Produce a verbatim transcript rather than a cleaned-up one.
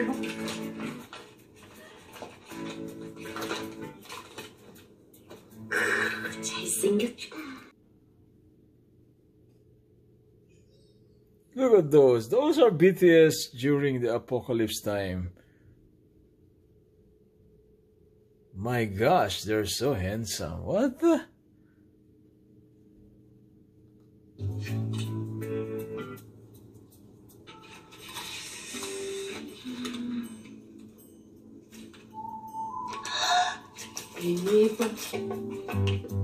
해볼게요. 잘생겼다. Look at those. Those are B T S during the apocalypse time. My gosh, they're so handsome. What the? Baby.